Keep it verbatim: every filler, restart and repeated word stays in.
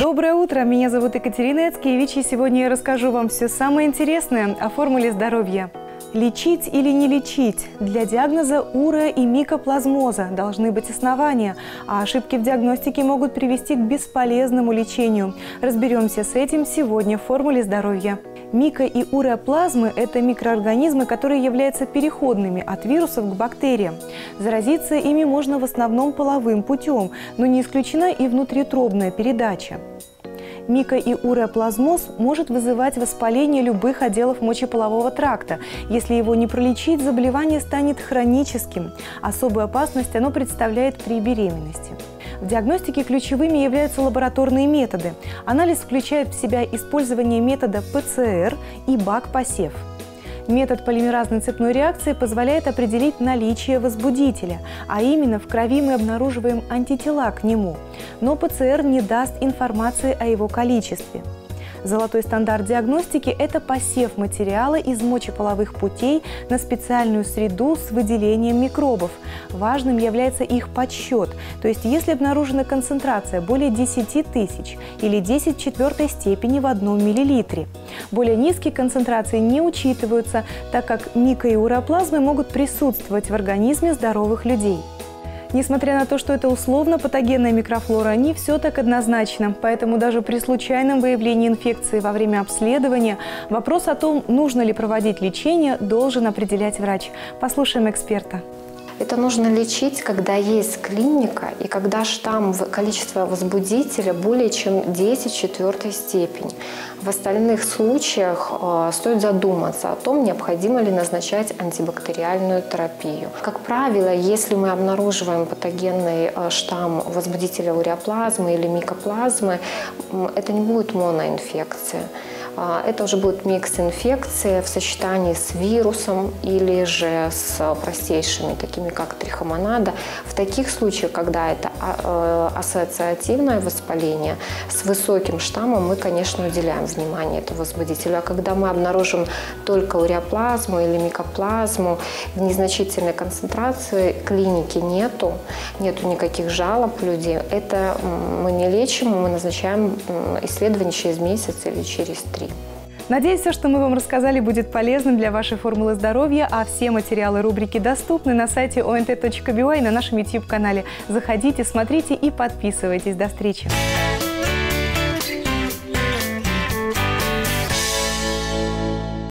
Доброе утро! Меня зовут Екатерина Яцкевич, и сегодня я расскажу вам все самое интересное о формуле здоровья. Лечить или не лечить? Для диагноза уреа и микоплазмоза должны быть основания, а ошибки в диагностике могут привести к бесполезному лечению. Разберемся с этим сегодня в формуле здоровья. Мико- и уреаплазмы – это микроорганизмы, которые являются переходными от вирусов к бактериям. Заразиться ими можно в основном половым путем, но не исключена и внутритробная передача. Мико- и уреаплазмоз может вызывать воспаление любых отделов мочеполового тракта. Если его не пролечить, заболевание станет хроническим. Особую опасность оно представляет при беременности. В диагностике ключевыми являются лабораторные методы. Анализ включает в себя использование метода П Ц Р и бак-посев. Метод полимеразной цепной реакции позволяет определить наличие возбудителя, а именно в крови мы обнаруживаем антитела к нему, но П Ц Р не даст информации о его количестве. Золотой стандарт диагностики – это посев материала из мочеполовых путей на специальную среду с выделением микробов. Важным является их подсчет, то есть если обнаружена концентрация более десяти тысяч или десять в четвёртой степени в одном миллилитре. Более низкие концентрации не учитываются, так как мико- и уреаплазмы могут присутствовать в организме здоровых людей. Несмотря на то, что это условно-патогенная микрофлора, не все так однозначно. Поэтому даже при случайном выявлении инфекции во время обследования вопрос о том, нужно ли проводить лечение, должен определять врач. Послушаем эксперта. Это нужно лечить, когда есть клиника и когда штамм количества возбудителя более чем десять в четвёртой степени. В остальных случаях стоит задуматься о том, необходимо ли назначать антибактериальную терапию. Как правило, если мы обнаруживаем патогенный штамм возбудителя уреаплазмы или микоплазмы, это не будет моноинфекция. Это уже будет микс инфекции в сочетании с вирусом или же с простейшими, такими как трихомонада. В таких случаях, когда это ассоциативное воспаление с высоким штаммом, мы, конечно, уделяем внимание этому возбудителю. А когда мы обнаружим только уреаплазму или микоплазму, в незначительной концентрации клиники нету, нету никаких жалоб людей, это мы не лечим, мы назначаем исследование через месяц или через три. Надеюсь, все, что мы вам рассказали, будет полезным для вашей формулы здоровья, а все материалы рубрики доступны на сайте о эн тэ точка би уай и на нашем YouTube-канале. Заходите, смотрите и подписывайтесь. До встречи!